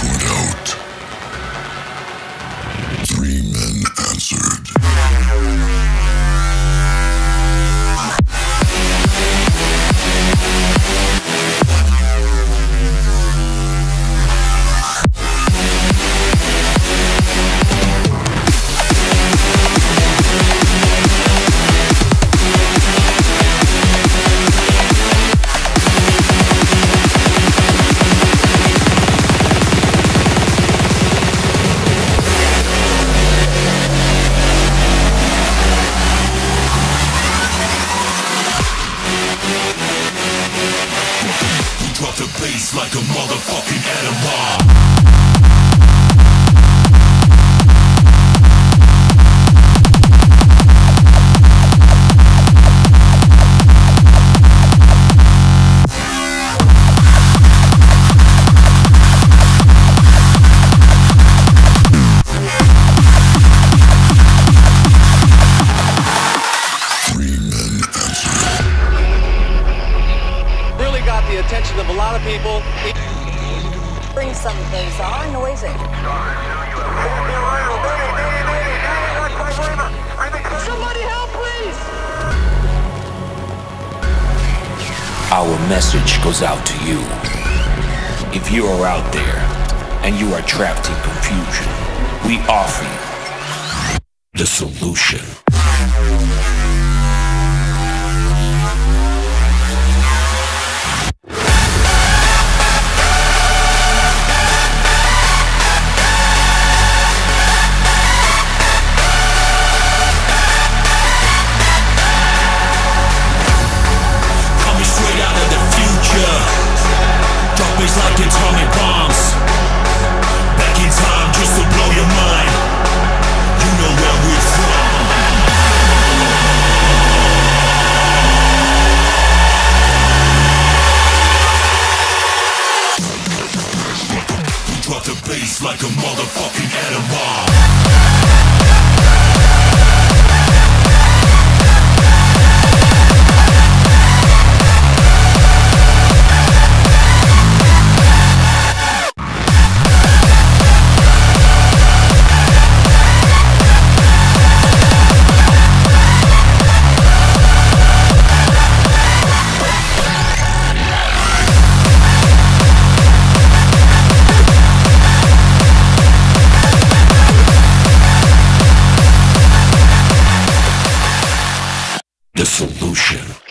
put out. Three men answered. Drop the bass like a motherfucking Adamar. Three men answered. Really got the attention of a lot of people. Some of those are noisy. Somebody help, please! Our message goes out to you. If you are out there and you are trapped in confusion, we offer you the solution. Like atomic bombs, back in time just to blow your mind. You know where we're from. We drop the bass like a motherfucking Adamar. The solution.